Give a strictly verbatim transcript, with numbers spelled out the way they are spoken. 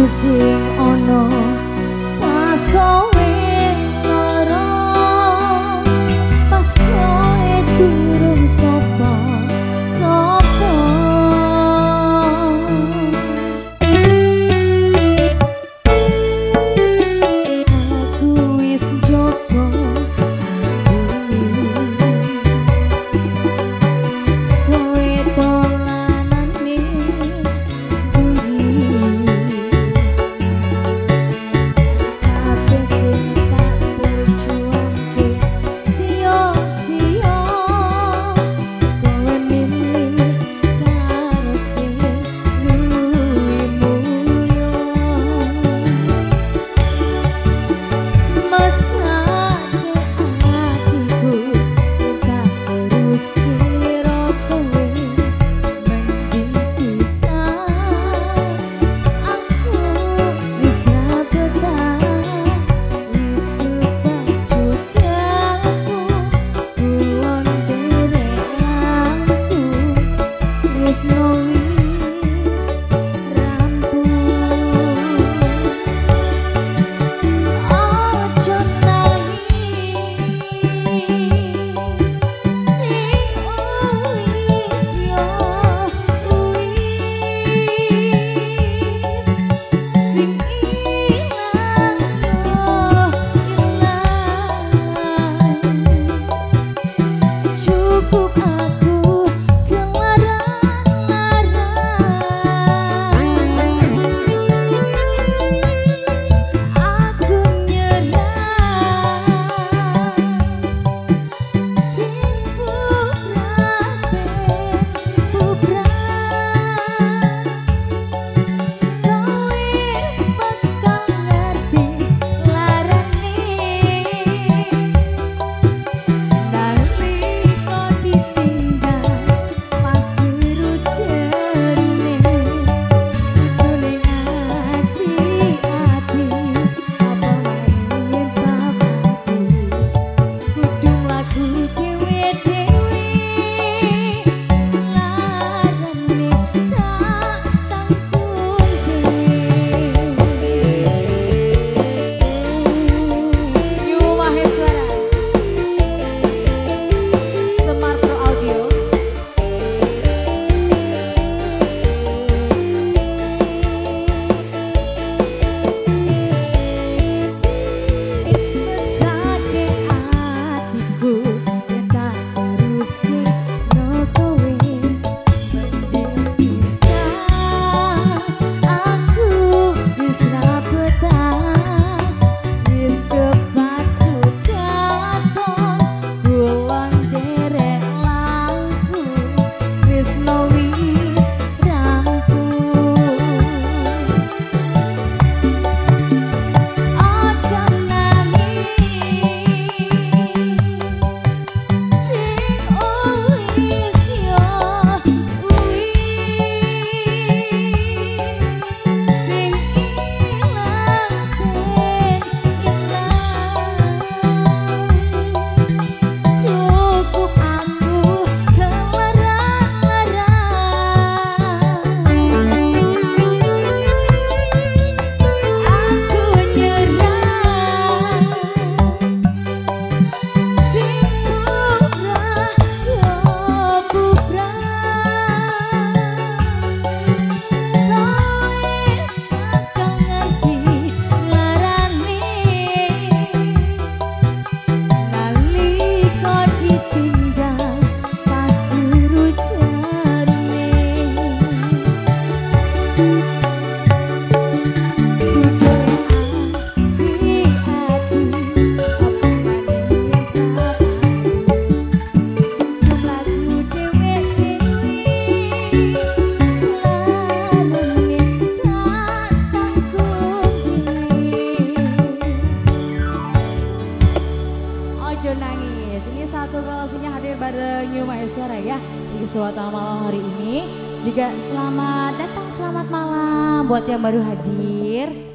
aku sing ono pas kowe lara, pas kowe durung sapa sapa. Aku wis njogo kowe dolanane Ojo Nangis. Ini satu kolasinya hadir bareng New Maesora ya di suatu malam hari ini. Juga selamat datang, selamat malam buat yang baru hadir.